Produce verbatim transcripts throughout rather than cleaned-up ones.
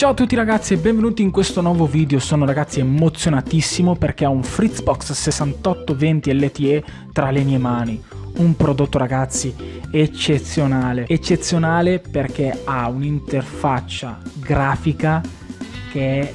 Ciao a tutti ragazzi e benvenuti in questo nuovo video. Sono ragazzi emozionatissimo perché ho un FRITZ!Box sessantotto venti L T E tra le mie mani. Un prodotto ragazzi eccezionale, eccezionale perché ha un'interfaccia grafica che è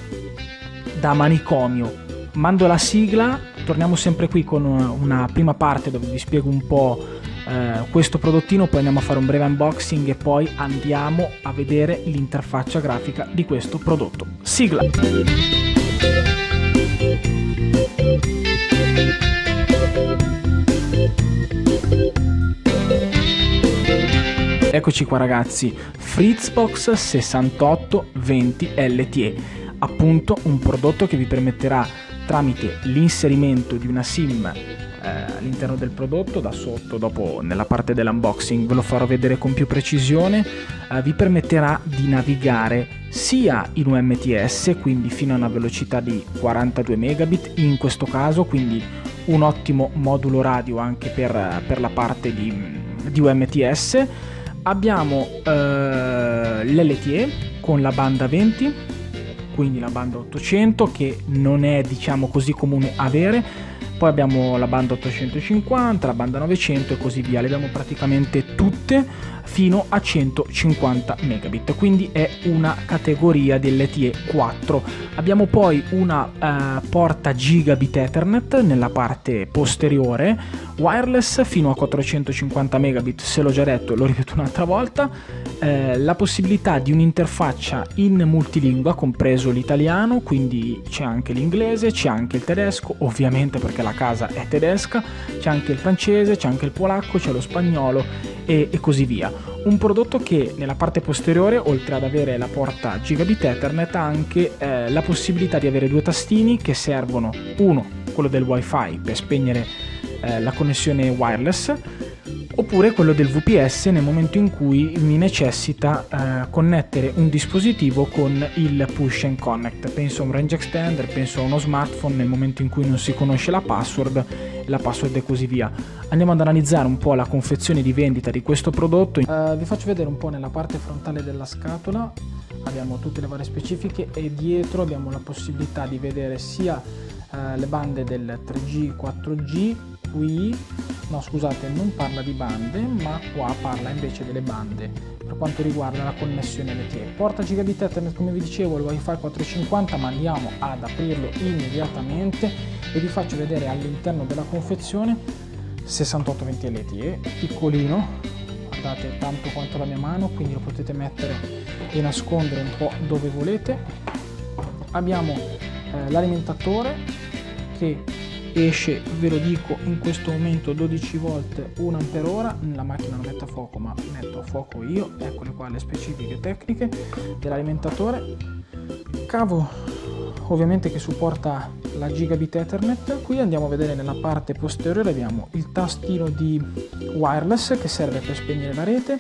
da manicomio. Mando la sigla, torniamo sempre qui con una prima parte dove vi spiego un po' Uh, questo prodottino, poi andiamo a fare un breve unboxing e poi andiamo a vedere l'interfaccia grafica di questo prodotto. Sigla! Eccoci qua ragazzi, FRITZ!Box sessantotto venti L T E, appunto un prodotto che vi permetterà tramite l'inserimento di una SIM all'interno del prodotto, da sotto dopo nella parte dell'unboxing ve lo farò vedere con più precisione, eh, vi permetterà di navigare sia in U M T S, quindi fino a una velocità di quarantadue megabit in questo caso, quindi un ottimo modulo radio anche per, per la parte di, di U M T S. Abbiamo eh, l'L T E con la banda venti, quindi la banda ottocento, che non è diciamo così comune avere. Poi abbiamo la banda ottocentocinquanta, la banda novecento e così via, le abbiamo praticamente tutte fino a centocinquanta megabit, quindi è una categoria di L T E quattro. Abbiamo poi una eh, porta Gigabit Ethernet nella parte posteriore, wireless fino a quattrocentocinquanta megabit, se l'ho già detto lo ripeto un'altra volta, eh, la possibilità di un'interfaccia in multilingua, compreso l'italiano, quindi c'è anche l'inglese, c'è anche il tedesco, ovviamente perché la casa è tedesca, c'è anche il francese, c'è anche il polacco, c'è lo spagnolo e, e così via. Un prodotto che nella parte posteriore, oltre ad avere la porta Gigabit Ethernet, ha anche eh, la possibilità di avere due tastini che servono, uno quello del wifi per spegnere eh, la connessione wireless, oppure quello del V P S nel momento in cui mi necessita eh, connettere un dispositivo con il push and connect. Penso a un range extender, penso a uno smartphone nel momento in cui non si conosce la password, la password e così via. Andiamo ad analizzare un po' la confezione di vendita di questo prodotto. Eh, vi faccio vedere un po' nella parte frontale della scatola, abbiamo tutte le varie specifiche e dietro abbiamo la possibilità di vedere sia eh, le bande del tre G, quattro G, qui no scusate non parla di bande, ma qua parla invece delle bande per quanto riguarda la connessione L T E. Porta Gigabit Ethernet, come vi dicevo, il wifi quattrocentocinquanta, ma andiamo ad aprirlo immediatamente e vi faccio vedere all'interno della confezione. Sessantotto venti L T E, piccolino, guardate, tanto quanto la mia mano, quindi lo potete mettere e nascondere un po' dove volete. Abbiamo eh, l'alimentatore che esce, ve lo dico in questo momento, dodici volt un ampere ora, la macchina non mette a fuoco ma metto a fuoco io, eccole qua le specifiche tecniche dell'alimentatore. Cavo ovviamente che supporta la Gigabit Ethernet. Qui andiamo a vedere nella parte posteriore, abbiamo il tastino di wireless che serve per spegnere la rete,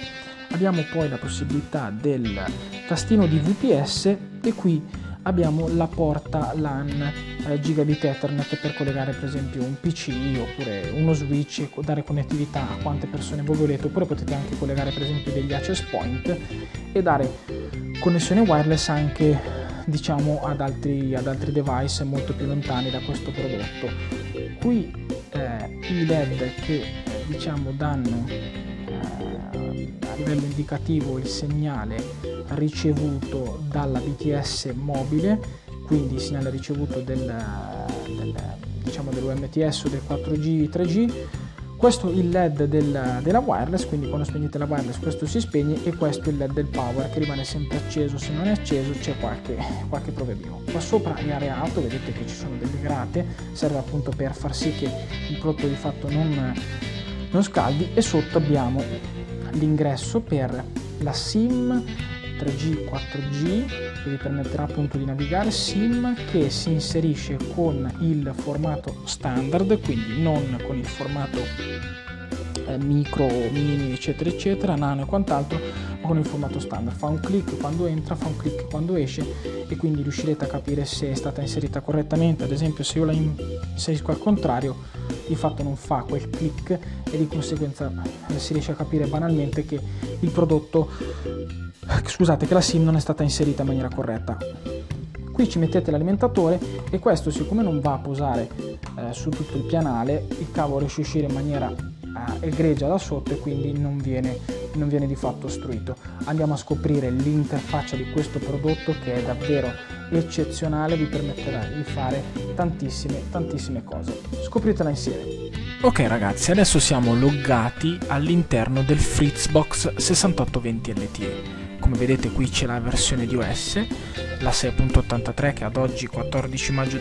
abbiamo poi la possibilità del tastino di V P S e qui abbiamo la porta LAN eh, Gigabit Ethernet per collegare per esempio un P C oppure uno switch e dare connettività a quante persone voi volete, oppure potete anche collegare per esempio degli access point e dare connessione wireless anche diciamo ad altri, ad altri device molto più lontani da questo prodotto. Qui eh, i L E D che eh, diciamo danno eh, a livello indicativo il segnale ricevuto dalla B T S mobile, quindi il segnale ricevuto del, del, diciamo dell'U M T S o del quattro G, tre G. Questo il L E D del, della wireless, quindi quando spegnete la wireless questo si spegne, e questo il L E D del power che rimane sempre acceso, se non è acceso c'è qualche, qualche problemino. Qua sopra in area auto vedete che ci sono delle grate, serve appunto per far sì che il prodotto di fatto non, non scaldi, e sotto abbiamo l'ingresso per la SIM tre G, quattro G che vi permetterà appunto di navigare, SIM che si inserisce con il formato standard, quindi non con il formato eh, micro, mini eccetera eccetera, nano e quant'altro, ma con il formato standard. Fa un clic quando entra, fa un clic quando esce e quindi riuscirete a capire se è stata inserita correttamente. Ad esempio se io la inserisco al contrario di fatto non fa quel click e di conseguenza si riesce a capire banalmente che il prodotto, scusate, che la SIM non è stata inserita in maniera corretta. Qui ci mettete l'alimentatore e questo, siccome non va a posare eh, su tutto il pianale, il cavo riesce a uscire in maniera eh, egregia da sotto e quindi non viene, non viene di fatto ostruito. Andiamo a scoprire l'interfaccia di questo prodotto, che è davvero eccezionale, vi permetterà di fare tantissime tantissime cose. Scopritela insieme. Ok ragazzi, adesso siamo loggati all'interno del FRITZ!Box sessantotto venti L T E. Come vedete qui c'è la versione di O S, la sei punto ottantatré, che ad oggi quattordici maggio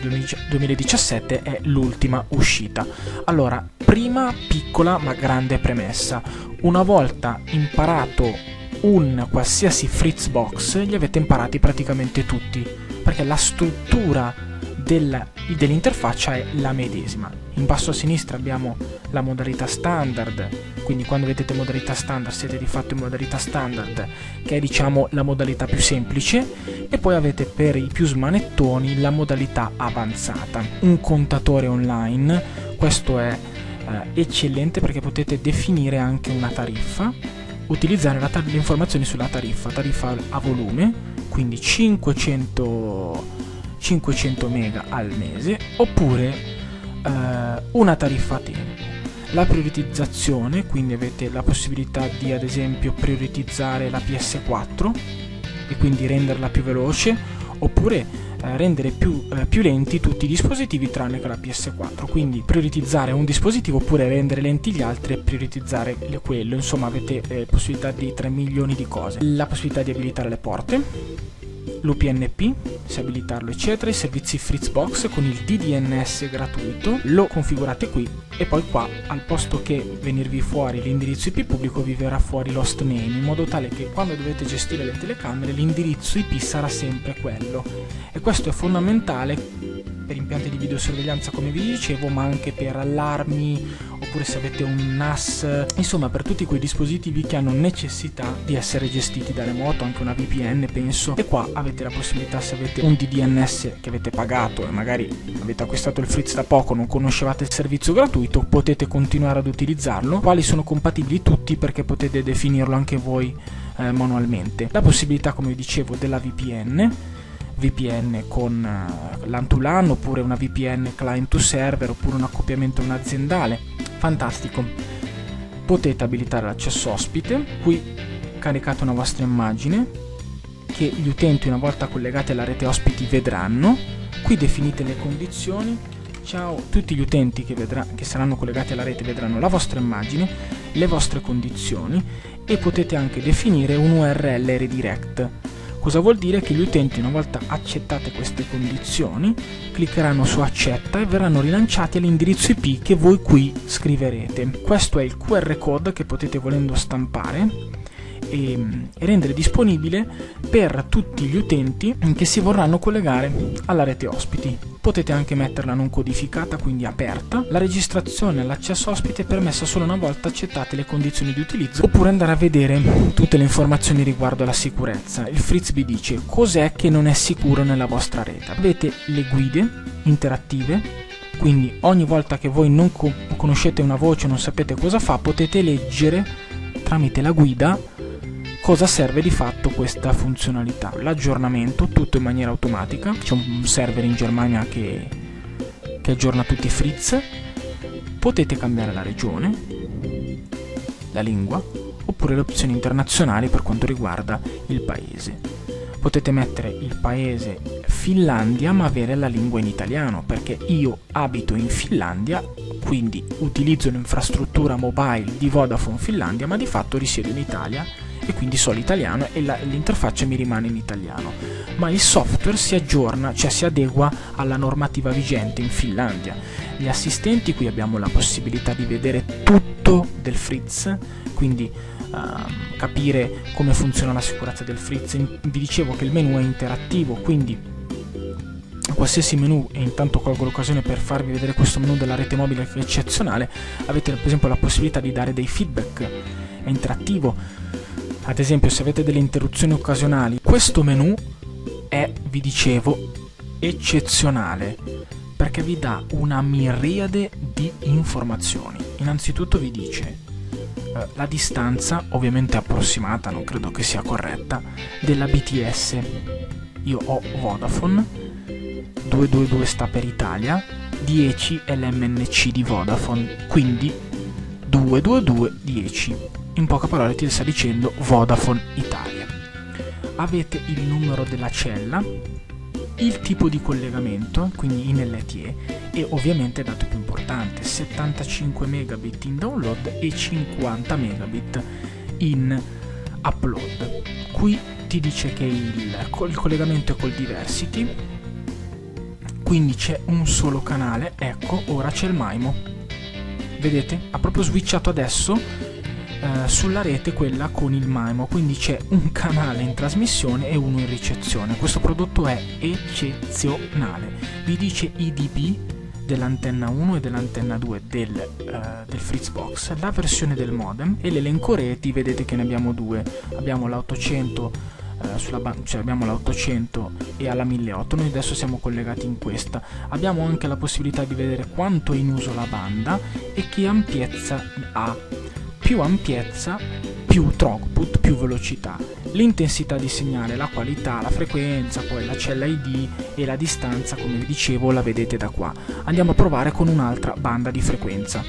duemiladiciassette è l'ultima uscita. Allora, prima piccola ma grande premessa: una volta imparato un qualsiasi FRITZ!Box, li avete imparati praticamente tutti, perché la struttura dell'interfaccia è la medesima. In basso a sinistra abbiamo la modalità standard, quindi quando vedete modalità standard siete di fatto in modalità standard, che è diciamo la modalità più semplice, e poi avete per i più smanettoni la modalità avanzata. Un contatore online, questo è eh, eccellente perché potete definire anche una tariffa, utilizzare la tar- le informazioni sulla tariffa, tariffa a volume, quindi cinquecento mega al mese, oppure eh, una tariffa a tempo, la prioritizzazione, quindi avete la possibilità di ad esempio prioritizzare la P S quattro e quindi renderla più veloce, oppure eh, rendere più, eh, più lenti tutti i dispositivi tranne che la P S quattro, quindi prioritizzare un dispositivo oppure rendere lenti gli altri e prioritizzare quello. Insomma avete eh, possibilità di tre milioni di cose, la possibilità di abilitare le porte, l'U P N P, se abilitarlo eccetera, i servizi FRITZ!Box con il D D N S gratuito, lo configurate qui e poi qua al posto che venirvi fuori l'indirizzo I P pubblico vi verrà fuori l'host name, in modo tale che quando dovete gestire le telecamere l'indirizzo I P sarà sempre quello. E questo è fondamentale per impianti di videosorveglianza come vi dicevo, ma anche per allarmi, oppure se avete un N A S, insomma per tutti quei dispositivi che hanno necessità di essere gestiti da remoto, anche una V P N penso. E qua avete la possibilità, se avete un D D N S che avete pagato e magari avete acquistato il Fritz da poco, non conoscevate il servizio gratuito, potete continuare ad utilizzarlo, quali sono compatibili tutti perché potete definirlo anche voi eh, manualmente. La possibilità, come vi dicevo, della V P N V P N con LAN to LAN, oppure una V P N client to server, oppure un accoppiamento non aziendale. Fantastico. Potete abilitare l'accesso ospite, qui caricate una vostra immagine che gli utenti una volta collegati alla rete ospiti vedranno, qui definite le condizioni, ciao, tutti gli utenti che, vedrà, che saranno collegati alla rete vedranno la vostra immagine, le vostre condizioni, e potete anche definire un U R L redirect. Cosa vuol dire? Che gli utenti una volta accettate queste condizioni cliccheranno su accetta e verranno rilanciati all'indirizzo I P che voi qui scriverete. Questo è il Q R code che potete volendo stampare e, e rendere disponibile per tutti gli utenti che si vorranno collegare alla rete ospiti. Potete anche metterla non codificata, quindi aperta. La registrazione all'accesso ospite è permessa solo una volta accettate le condizioni di utilizzo, oppure andare a vedere tutte le informazioni riguardo alla sicurezza. Il Fritz vi dice cos'è che non è sicuro nella vostra rete. Avete le guide interattive, quindi ogni volta che voi non conoscete una voce, non sapete cosa fa, potete leggere tramite la guida cosa serve di fatto questa funzionalità. L'aggiornamento, tutto in maniera automatica, c'è un server in Germania che, che aggiorna tutti i Fritz. Potete cambiare la regione, la lingua, oppure le opzioni internazionali per quanto riguarda il paese. Potete mettere il paese Finlandia ma avere la lingua in italiano, perché io abito in Finlandia, quindi utilizzo l'infrastruttura mobile di Vodafone Finlandia ma di fatto risiedo in Italia e quindi so l'italiano e l'interfaccia mi rimane in italiano, ma il software si aggiorna, cioè si adegua alla normativa vigente in Finlandia. Gli assistenti, qui abbiamo la possibilità di vedere tutto del Fritz, quindi uh, capire come funziona la sicurezza del Fritz. Vi dicevo che il menu è interattivo, quindi qualsiasi menu, e intanto colgo l'occasione per farvi vedere questo menu della rete mobile che è eccezionale. Avete per esempio la possibilità di dare dei feedback, è interattivo. Ad esempio se avete delle interruzioni occasionali, questo menu è, vi dicevo, eccezionale, perché vi dà una miriade di informazioni. Innanzitutto vi dice eh, la distanza, ovviamente approssimata, non credo che sia corretta, della B T S. Io ho Vodafone, duecentoventidue sta per Italia, dieci è l'M N C di Vodafone, quindi duecentoventidue dieci. In poche parole ti sta dicendo Vodafone Italia. Avete il numero della cella, il tipo di collegamento, quindi in L T E, e ovviamente il dato più importante, settantacinque megabit in download e cinquanta megabit in upload. Qui ti dice che il, il collegamento è col diversity, quindi c'è un solo canale. Ecco, ora c'è il MIMO, vedete? Ha proprio switchato adesso eh, sulla rete quella con il MIMO, quindi c'è un canale in trasmissione e uno in ricezione. Questo prodotto è eccezionale. Vi dice I D P dell'antenna uno e dell'antenna due del, uh, del FRITZ!Box, la versione del modem e l'elenco reti. Vedete che ne abbiamo due, abbiamo la ottocento, uh, sulla cioè abbiamo la ottocento e alla milleottocento, noi adesso siamo collegati in questa. Abbiamo anche la possibilità di vedere quanto è in uso la banda e che ampiezza ha, più ampiezza più throughput, più velocità, l'intensità di segnale, la qualità, la frequenza, poi la cella I D e la distanza, come vi dicevo, la vedete da qua. Andiamo a provare con un'altra banda di frequenza.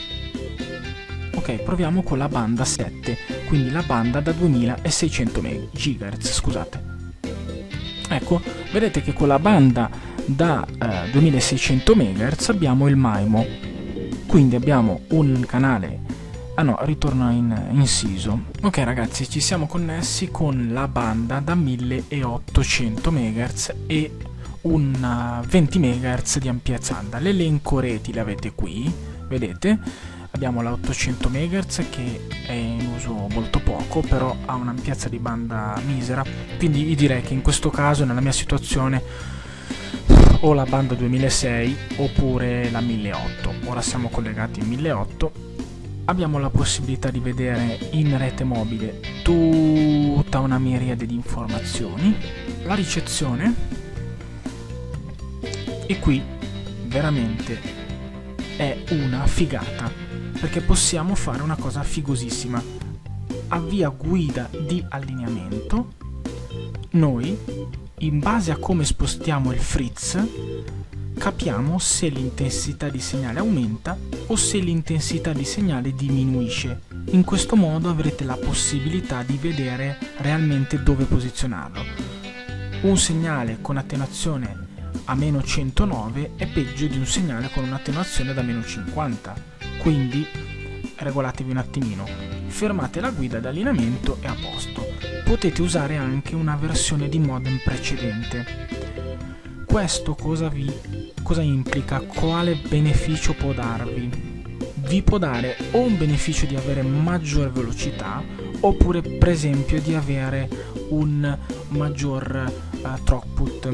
Ok, proviamo con la banda sette, quindi la banda da duemilaseicento gigahertz, scusate. Ecco, vedete che con la banda da eh, duemilaseicento megahertz abbiamo il MIMO, quindi abbiamo un canale. Ah no, ritorna in, in SISO. Ok ragazzi, ci siamo connessi con la banda da milleottocento megahertz e un venti megahertz di ampiezza banda. L'elenco reti l'avete qui, vedete? Abbiamo la ottocento megahertz che è in uso molto poco, però ha un'ampiezza di banda misera, quindi vi direi che in questo caso, nella mia situazione, o la banda duemilaseicento oppure la milleottocento. Ora siamo collegati in milleottocento. Abbiamo la possibilità di vedere in rete mobile tutta una miriade di informazioni, la ricezione, e qui veramente è una figata, perché possiamo fare una cosa figosissima. Avvia guida di allineamento, noi in base a come spostiamo il Fritz capiamo se l'intensità di segnale aumenta o se l'intensità di segnale diminuisce. In questo modo avrete la possibilità di vedere realmente dove posizionarlo. Un segnale con attenuazione a meno centonove è peggio di un segnale con un'attenuazione da meno cinquanta, quindi regolatevi un attimino, fermate la guida d'allineamento e a posto. Potete usare anche una versione di modem precedente. Questo cosa vi cosa implica? Quale beneficio può darvi? Vi può dare o un beneficio di avere maggior velocità, oppure per esempio di avere un maggior uh, throughput,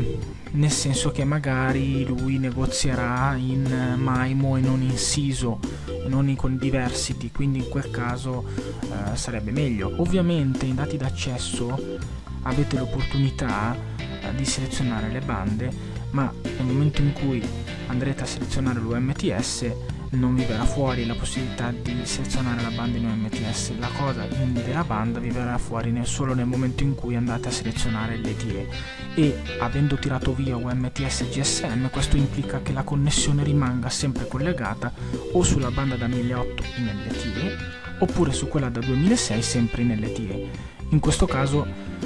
nel senso che magari lui negozierà in MIMO e non in SISO, non con diversity, quindi in quel caso uh, sarebbe meglio. Ovviamente in dati d'accesso avete l'opportunità uh, di selezionare le bande, ma nel momento in cui andrete a selezionare l'U M T S non vi verrà fuori la possibilità di selezionare la banda in U M T S, la cosa della banda vi verrà fuori nel solo nel momento in cui andate a selezionare l'L T E, e avendo tirato via U M T S e G S M questo implica che la connessione rimanga sempre collegata o sulla banda da milleottocento in L T E oppure su quella da duemilaseicento sempre in L T E. In questo caso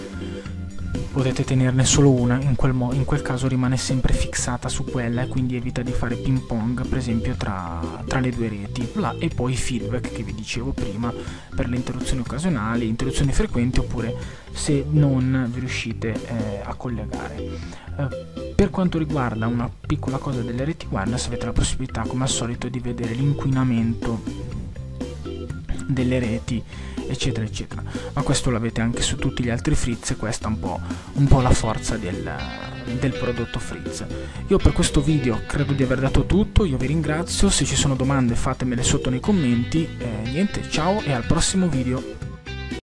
potete tenerne solo una, in quel, mo in quel caso rimane sempre fissata su quella e quindi evita di fare ping pong, per esempio, tra, tra le due reti. Là, e poi feedback che vi dicevo prima per le interruzioni occasionali, interruzioni frequenti oppure se non vi riuscite eh, a collegare. Eh, per quanto riguarda una piccola cosa delle reti wireless, avete la possibilità come al solito di vedere l'inquinamento delle reti, eccetera eccetera, ma questo l'avete anche su tutti gli altri Fritz e questa è un po', un po' la forza del, del prodotto Fritz. Io per questo video credo di aver dato tutto, io vi ringrazio, se ci sono domande fatemele sotto nei commenti, eh, niente, ciao e al prossimo video.